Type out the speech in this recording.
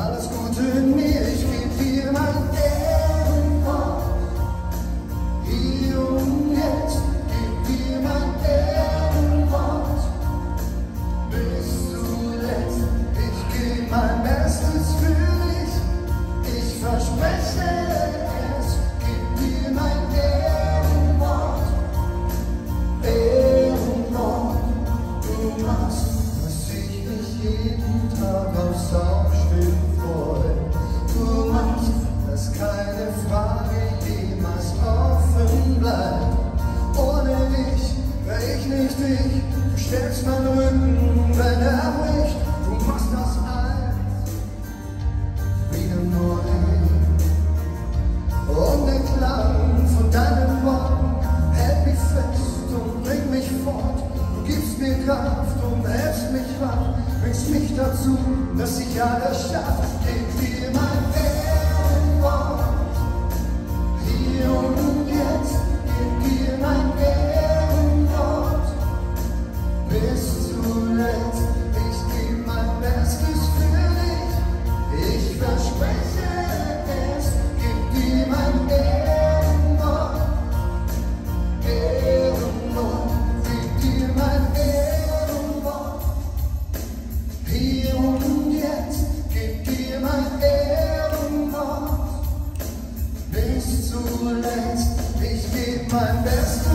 Alles Gute in mir, ich geb dir mein Ehrenwort. Hier und jetzt, geb dir mein Ehrenwort. Bis zuletzt, ich geb mein Bestes für dich. Ich verspreche es, geb dir mein Ehrenwort. Ehrenwort, du machst, dass ich mich jeden Tag aufs Aufstehen freue. Du machst, dass keine Frage jemals offen bleibt. Ohne dich wär ich nicht ich. Du stärkst meinen Rücken, wenn er bricht. Du machst das eins wieder neu. Und der Klang von deinen Worten hält mich fest und bringt mich fort. Du gibst mir Kraft und hältst mich wach, bringst mich dazu, dass ich alles schaffe. Gib dir mein Ehrenwort, hier und jetzt. Gib dir mein Ehrenwort, bis zuletzt. Ich geb mein Bestes für dich. Ich verspreche es. Gib dir mein Ehrenwort, Ehrenwort. Gib dir mein Ehrenwort, hier und jetzt. Gib dir mein Ehrenwort, bis zuletzt. Ich geb mein Bestes.